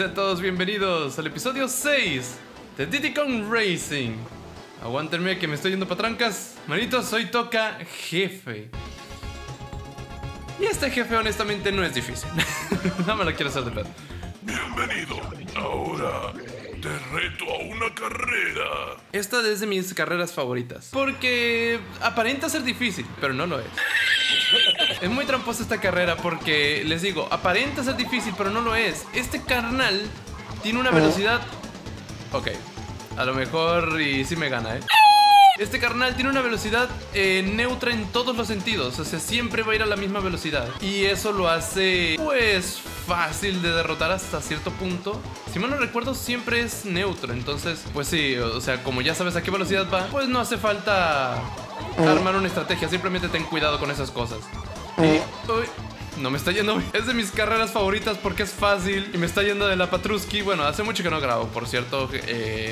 sean todos bienvenidos al episodio 6 de Diddy Kong Racing. Aguántenme que me estoy yendo patrancas. Manitos, hoy toca jefe. Y este jefe honestamente no es difícil. No me lo quiero hacer de plata. Bienvenido. Ahora te reto a una carrera. Esta es de mis carreras favoritas, porque aparenta ser difícil, pero no lo es. Es muy tramposa esta carrera porque, les digo, aparenta ser difícil, pero no lo es. Este carnal tiene una velocidad... Ok, a lo mejor y sí me gana, ¿eh? Este carnal tiene una velocidad neutra en todos los sentidos. O sea, siempre va a ir a la misma velocidad. Y eso lo hace, pues, fácil de derrotar hasta cierto punto. Si mal no recuerdo, siempre es neutro. Entonces, pues sí, o sea, como ya sabes a qué velocidad va, pues no hace falta armar una estrategia. Simplemente ten cuidado con esas cosas. Y... uy, no me está yendo bien. Es de mis carreras favoritas porque es fácil y me está yendo de la patruski. Bueno, hace mucho que no grabo, por cierto.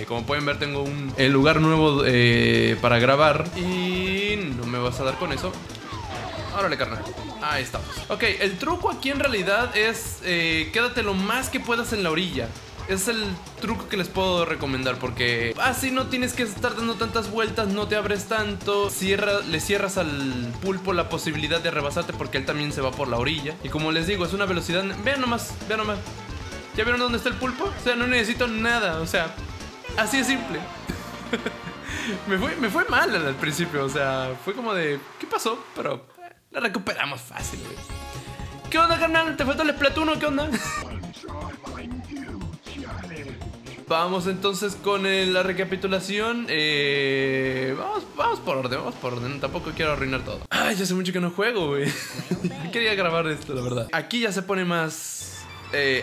Como pueden ver, tengo un lugar nuevo para grabar. Y no me vas a dar con eso. Órale, carnal. Ahí estamos. Ok, el truco aquí en realidad es quédate lo más que puedas en la orilla. Es el truco que les puedo recomendar porque así no tienes que estar dando tantas vueltas, no te abres tanto, le cierras al pulpo la posibilidad de rebasarte porque él también se va por la orilla. Y como les digo, es una velocidad... Vean nomás, vean nomás. ¿Ya vieron dónde está el pulpo? O sea, no necesito nada, o sea, así de simple. me fue mal al principio, o sea, fue como de... ¿Qué pasó? Pero la recuperamos fácil, güey. ¿Qué onda, carnal? ¿Te faltó el Splatoon o qué onda? Vamos entonces con la recapitulación. Vamos por orden, Tampoco quiero arruinar todo. Ay, ya hace mucho que no juego, güey. Quería grabar esto, la verdad. Aquí ya se pone más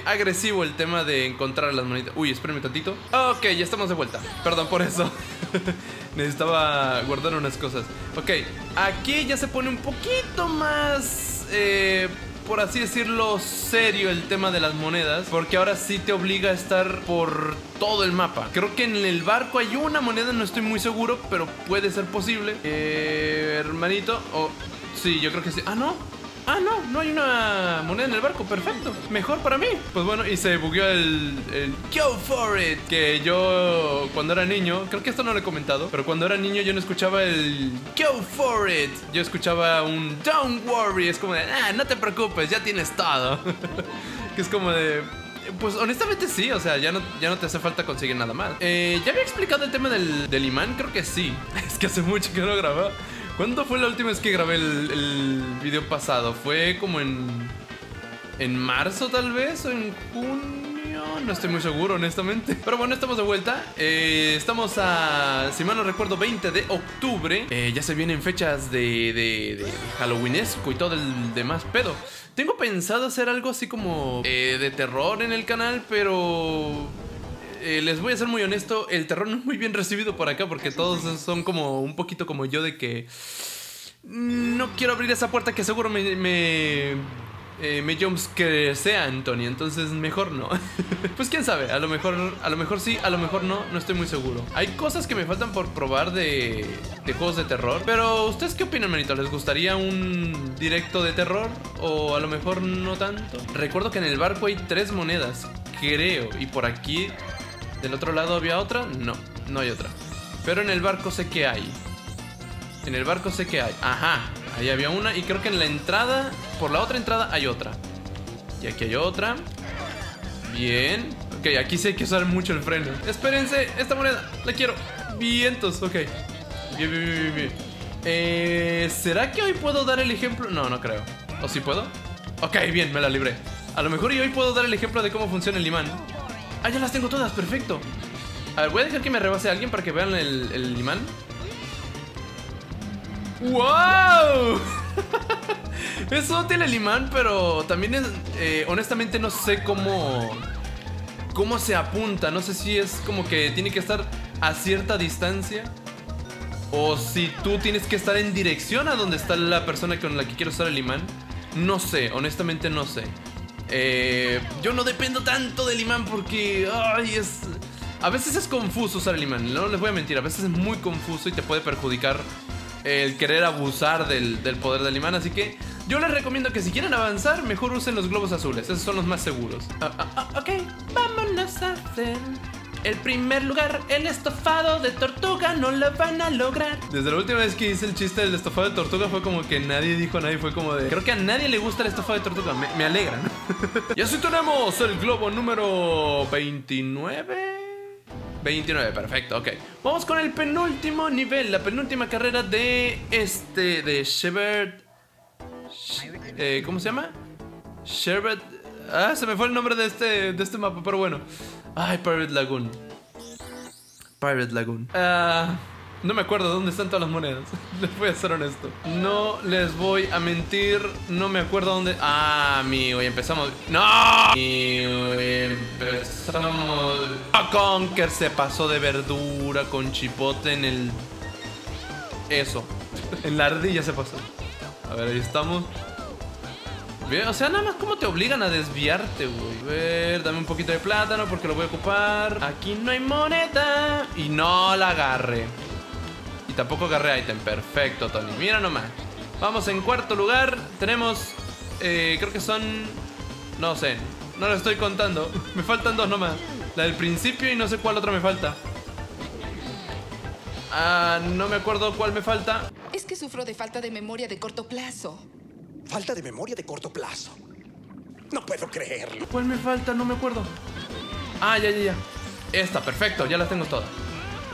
agresivo el tema de encontrar las manitas. Uy, espérenme tantito. Ok, ya estamos de vuelta. Perdón por eso. Necesitaba guardar unas cosas. Ok, aquí ya se pone un poquito más... por así decirlo, serio el tema de las monedas, porque ahora sí te obliga a estar por todo el mapa. Creo que en el barco hay una moneda, no estoy muy seguro, pero puede ser posible. Hermanito, oh, sí, yo creo que sí. Ah, no. Ah, no, no hay una moneda en el barco, perfecto. Mejor para mí. Pues bueno, y se bugueó el Go for it. Que yo, cuando era niño, creo que esto no lo he comentado, pero cuando era niño yo no escuchaba el Go for it. Yo escuchaba un Don't worry. Es como de, ah, no te preocupes, ya tienes todo. Que es como de... Pues honestamente sí, o sea, ya no te hace falta conseguir nada más. Ya había explicado el tema del imán, creo que sí. Es que hace mucho que no grababa. ¿Cuándo fue la última vez que grabé el video pasado? Fue como en marzo tal vez, o en junio, no estoy muy seguro honestamente. Pero bueno, estamos de vuelta, estamos a, si mal no recuerdo, 20 de octubre. Ya se vienen fechas de Halloweenesco y todo el demás pedo. Tengo pensado hacer algo así como de terror en el canal, pero... les voy a ser muy honesto, el terror no es muy bien recibido por acá porque todos son como un poquito como yo de que no quiero abrir esa puerta que seguro me jumpscare sea, Antonio, entonces mejor no. Pues quién sabe, a lo mejor sí, a lo mejor no estoy muy seguro. Hay cosas que me faltan por probar de juegos de terror, pero ¿ustedes qué opinan, manito? ¿Les gustaría un directo de terror o a lo mejor no tanto? Recuerdo que en el barco hay 3 monedas, creo, y por aquí... ¿Del otro lado había otra? No, no hay otra. Pero en el barco sé que hay. En el barco sé que hay. Ajá, ahí había una. Y creo que en la entrada, por la otra entrada hay otra. Y aquí hay otra. Bien. Ok, aquí sí hay que usar mucho el freno. Espérense, esta moneda, la quiero. Vientos, ok. Bien, bien, bien, bien. ¿Será que hoy puedo dar el ejemplo? No, no creo. ¿O sí puedo? Ok, bien, me la libré. A lo mejor y hoy puedo dar el ejemplo de cómo funciona el imán. Ah, ya las tengo todas, perfecto. A ver, voy a dejar que me rebase a alguien para que vean el imán. ¡Wow! Es útil el imán, pero también es... honestamente no sé cómo se apunta. No sé si es como que tiene que estar a cierta distancia o si tú tienes que estar en dirección a donde está la persona con la que quiero usar el imán. No sé, honestamente no sé. Yo no dependo tanto del imán porque ay, a veces es confuso usar el imán, no les voy a mentir. A veces es muy confuso y te puede perjudicar el querer abusar del poder del imán. Así que Yo les recomiendo que si quieren avanzar, mejor usen los globos azules. Esos son los más seguros. Ok, vámonos a hacer el primer lugar. El estofado de tortuga no lo van a lograr. Desde la última vez que hice el chiste del estofado de tortuga fue como que nadie dijo, nadie fue como de... Creo que a nadie le gusta el estofado de tortuga, me alegra, ¿no? Y así tenemos el globo número 29... 29, perfecto, ok. Vamos con el penúltimo nivel, la penúltima carrera de Sherbet. ¿Cómo se llama? Sherbet. Ah, se me fue el nombre de este mapa, pero bueno. Ay, Pirate Lagoon. Pirate Lagoon. No me acuerdo dónde están todas las monedas. Les voy a ser honesto. No les voy a mentir. No me acuerdo dónde. Ah, amigo, y empezamos. ¡No! Amigo, y empezamos. ¡Oh, Conker se pasó de verdura con chipote en el... Eso. En la ardilla se pasó. A ver, ahí estamos. Bien, o sea, nada más como te obligan a desviarte, güey. A ver, dame un poquito de plátano porque lo voy a ocupar. Aquí no hay moneda. Y no la agarré. Tampoco agarré item, perfecto, Tony. Mira nomás. Vamos en cuarto lugar. Tenemos, creo que son... No sé, no lo estoy contando. Me faltan dos nomás. La del principio y no sé cuál otra me falta. Ah, no me acuerdo cuál me falta. Es que sufro de falta de memoria de corto plazo. ¿Falta de memoria de corto plazo? No puedo creerlo. ¿Cuál me falta? No me acuerdo. Ah, ya. Esta, perfecto, ya las tengo todas.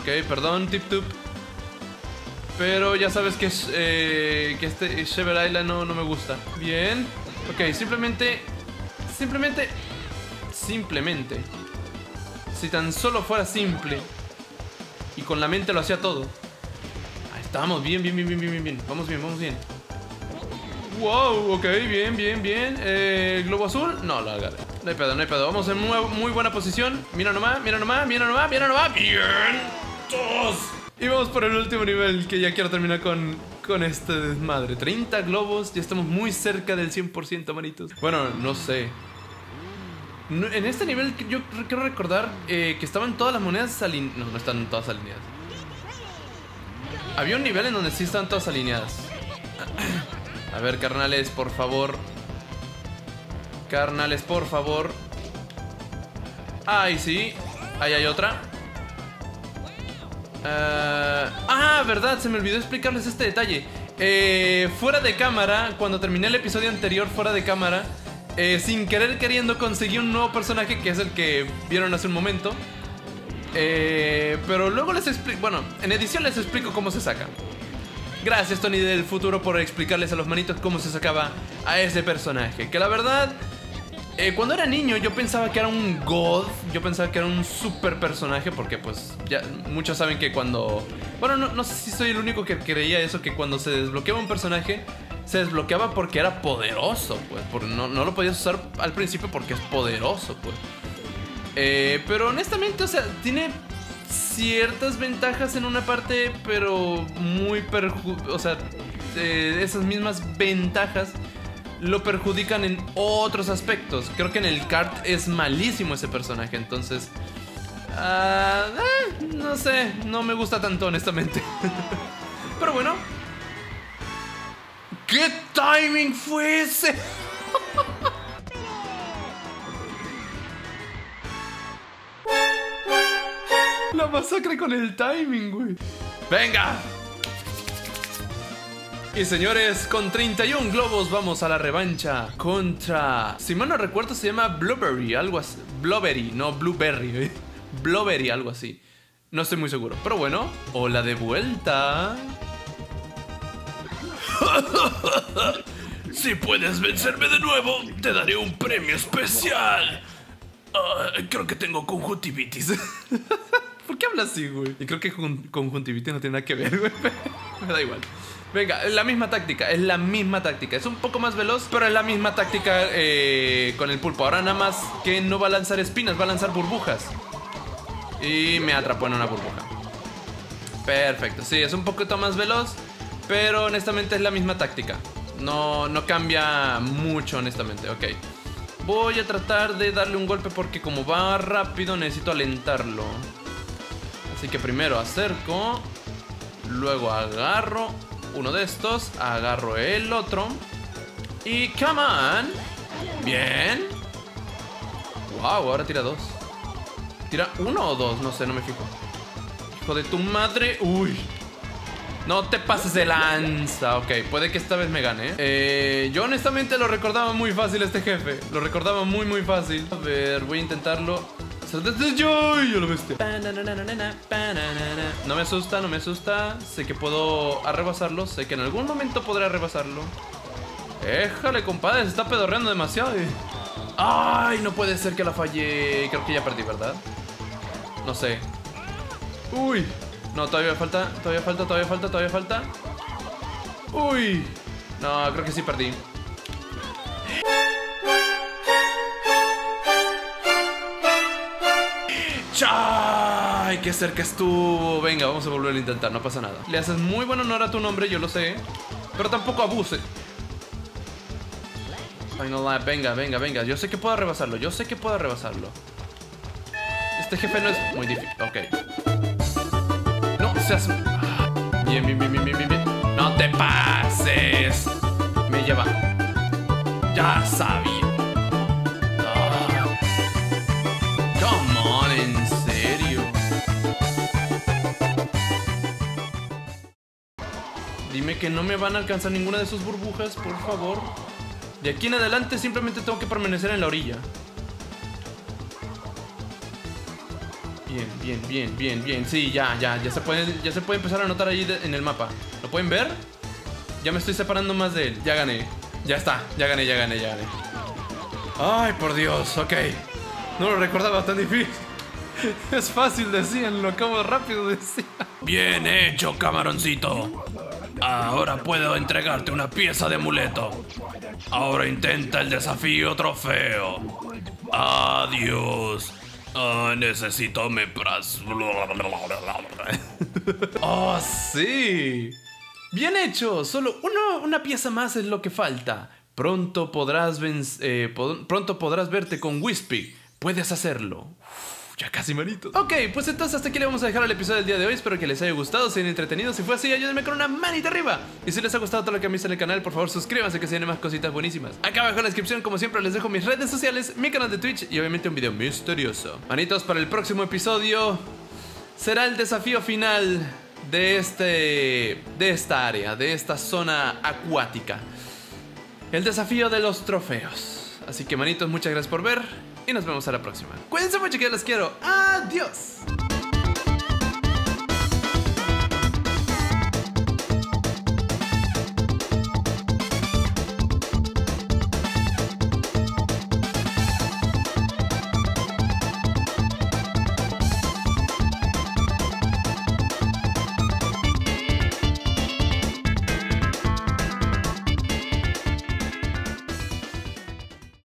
Ok, perdón, tip-tup. Pero ya sabes que este Chever Island no me gusta. Bien. Ok, simplemente. Si tan solo fuera simple. Y con la mente lo hacía todo. Ahí estamos, bien. Vamos bien. Wow, ok, bien. ¿El globo azul? No, lo agarré. No hay pedo. Vamos en muy buena posición. Mira nomás. Bien. Dos. Y vamos por el último nivel, que ya quiero terminar con este desmadre. 30 globos, ya estamos muy cerca del 100%, manitos. Bueno, no sé. No, en este nivel yo quiero recordar que estaban todas las monedas alineadas. No están todas alineadas. Había un nivel en donde sí estaban todas alineadas. A ver, carnales, por favor. Ahí sí. Ahí hay otra. Verdad, se me olvidó explicarles este detalle. Fuera de cámara, cuando terminé el episodio anterior, sin querer queriendo conseguí un nuevo personaje, que es el que vieron hace un momento. Pero luego les explico, bueno, en edición les explico cómo se saca. Gracias, Tony del futuro, por explicarles a los manitos cómo se sacaba a ese personaje. Que la verdad, cuando era niño yo pensaba que era un god. Yo pensaba que era un super personaje. Porque pues ya muchos saben que cuando... Bueno, no sé si soy el único que creía eso. Que cuando se desbloqueaba un personaje, se desbloqueaba porque era poderoso, pues. No lo podías usar al principio porque es poderoso, pues. Pero honestamente, o sea, tiene ciertas ventajas en una parte, pero muy o sea, esas mismas ventajas lo perjudican en otros aspectos. Creo que en el kart es malísimo ese personaje. Entonces no sé, no me gusta tanto, honestamente. Pero bueno, ¿qué timing fue ese? La masacre con el timing, güey. Venga. Y señores, con 31 globos vamos a la revancha contra... Si mal no recuerdo, se llama Blueberry, algo así. Blueberry, algo así. No estoy muy seguro, pero bueno. Hola de vuelta. Si puedes vencerme de nuevo, te daré un premio especial. Creo que tengo conjuntivitis. ¿Por qué hablas así, güey? Y creo que conjuntivitis no tiene nada que ver, güey. Me da igual. Venga, es la misma táctica. Es un poco más veloz, pero es la misma táctica con el pulpo. Ahora nada más que no va a lanzar espinas, va a lanzar burbujas. Y me atrapó en una burbuja. Perfecto, sí, es un poquito más veloz, pero honestamente es la misma táctica. No cambia mucho, honestamente, ok. Voy a tratar de darle un golpe porque como va rápido necesito alentarlo. Así que primero acerco, luego agarro uno de estos, agarro el otro. Y come on. Bien. Wow, ahora tira dos. Tira uno o dos, no sé, no me fijo. Hijo de tu madre. Uy. No te pases de lanza. Ok, puede que esta vez me gane. Yo honestamente lo recordaba muy fácil este jefe. Lo recordaba muy fácil. A ver, voy a intentarlo. Yo lo bestia. No me asusta, no me asusta. Sé que puedo arrebasarlo. Sé que en algún momento podré arrebasarlo. Éjale, compadre, se está pedorreando demasiado. Ay, no puede ser que la fallé. Creo que ya perdí, ¿verdad? No sé. Uy. No, todavía falta, todavía falta, todavía falta, todavía falta. Uy. No, creo que sí perdí. ¡Ay, qué cerca estuvo! Venga, vamos a volver a intentar, no pasa nada. Le haces muy buen honor a tu nombre, yo lo sé. Pero tampoco abuse. Final lap, venga, venga, venga. Yo sé que puedo rebasarlo, yo sé que puedo rebasarlo. Este jefe no es muy difícil, ok. Bien, bien, bien, bien, bien, bien. No te pases. Me lleva. Ya sabía. Oh. Come on, en serio. Dime que no me van a alcanzar ninguna de sus burbujas, por favor. De aquí en adelante simplemente tengo que permanecer en la orilla. Bien, bien, bien, bien, bien. Sí, ya se puede empezar a notar ahí en el mapa. ¿Lo pueden ver? Ya me estoy separando más de él. Ya gané. Ya está. Ya gané, ya gané, ya gané. Ay, por Dios. Ok. No lo recordaba tan difícil. Es fácil, decían. Lo acabo rápido, decían. Bien hecho, camaroncito. Ahora puedo entregarte una pieza de amuleto. Ahora intenta el desafío trofeo. Adiós. Oh, necesito mi pras. Oh, sí. Bien hecho. Solo una pieza más es lo que falta. Pronto podrás verte con Wispy. Puedes hacerlo. Uf, ya casi, manito. Ok, pues entonces hasta aquí le vamos a dejar el episodio del día de hoy. Espero que les haya gustado, se hayan entretenido. Si fue así, ayúdenme con una manita arriba. Y si les ha gustado todo lo que me hice en el canal, por favor suscríbanse, que se vienen más cositas buenísimas. Acá abajo en la descripción, como siempre, les dejo mis redes sociales, mi canal de Twitch y obviamente un video misterioso. Manitos, para el próximo episodio será el desafío final de esta área, de esta zona acuática. El desafío de los trofeos. Así que, manitos, muchas gracias por ver. Y nos vemos a la próxima. Cuídense mucho, que los quiero. Adiós.